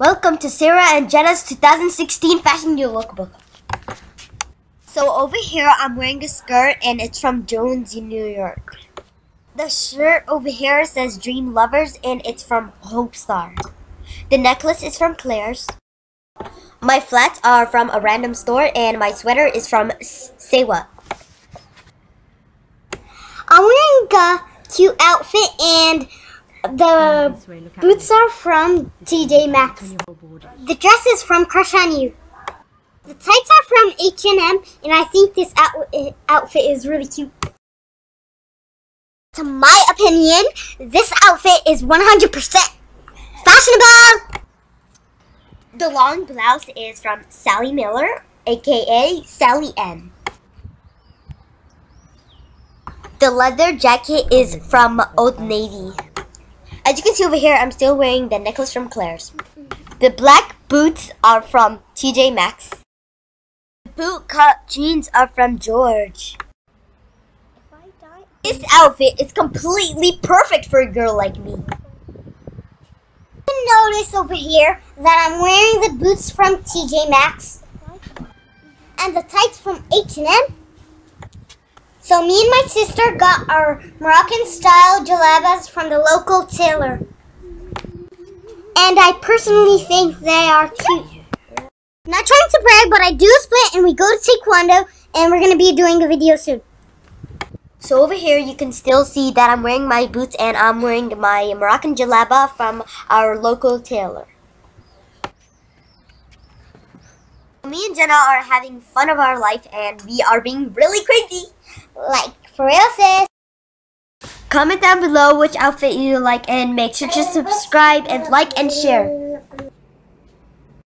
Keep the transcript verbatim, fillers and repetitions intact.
Welcome to Sarah and Jenna's two thousand sixteen Fashion New Lookbook. So over here, I'm wearing a skirt and it's from Jones in New York. The shirt over here says Dream Lovers and it's from Hope Star. The necklace is from Claire's. My flats are from a random store and my sweater is from S Sewa. I'm wearing a cute outfit and the boots are from T J Maxx. The dress is from Crush on You. The tights are from H and M and I think this out outfit is really cute. To my opinion, this outfit is one hundred percent fashionable. The long blouse is from Sally Miller, aka Sally M. The leather jacket is from Old Navy. As you can see over here, I'm still wearing the necklace from Claire's. The black boots are from T J Maxx. The bootcut jeans are from George. This outfit is completely perfect for a girl like me. You notice over here that I'm wearing the boots from T J Maxx and the tights from H and M. So me and my sister got our Moroccan-style JELABAs from the local tailor. And I personally think they are cute. I'm not trying to brag, but I do a split and we go to taekwondo and we're going to be doing a video soon. So over here you can still see that I'm wearing my boots and I'm wearing my Moroccan JELABA from our local tailor. Me and Jenna are having fun of our life and we are being really crazy. Like, for real, sis. Comment down below which outfit you like and make sure to subscribe and like and share.